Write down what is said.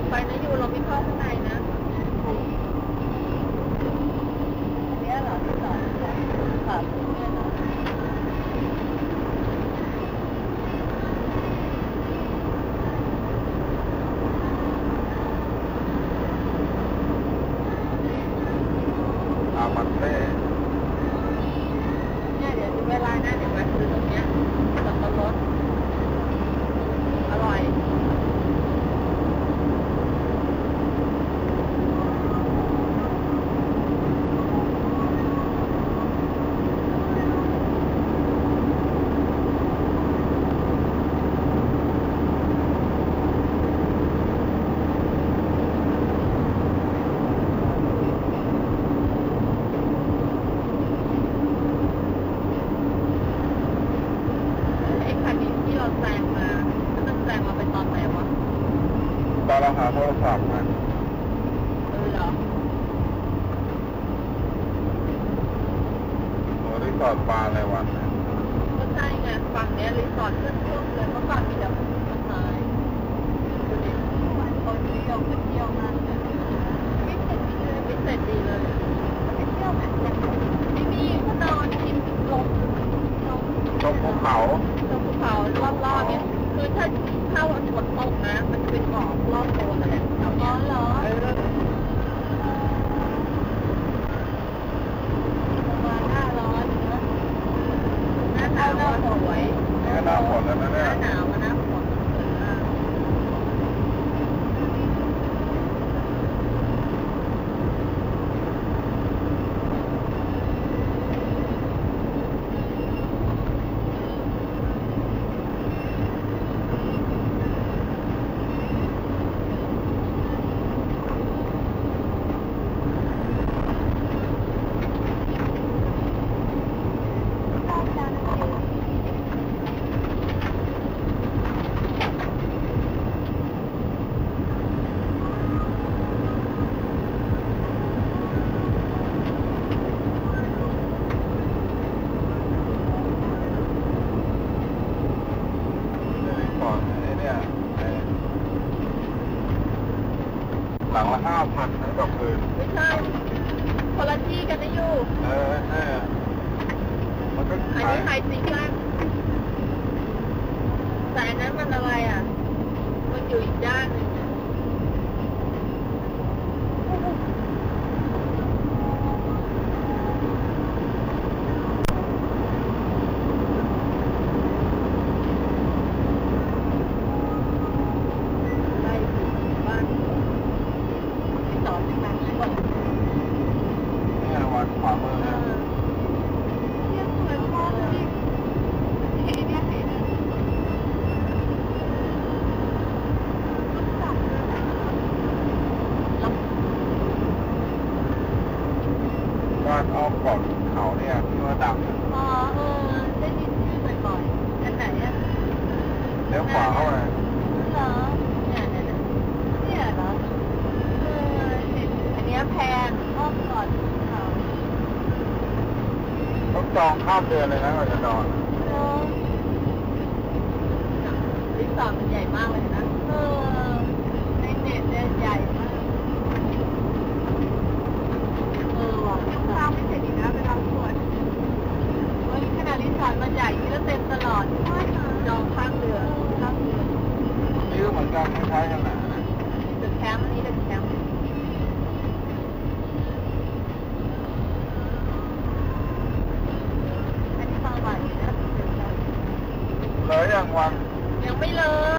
งไปนะยูเราไม่เข้าข้างในนะนี่เหรอที่สองครับ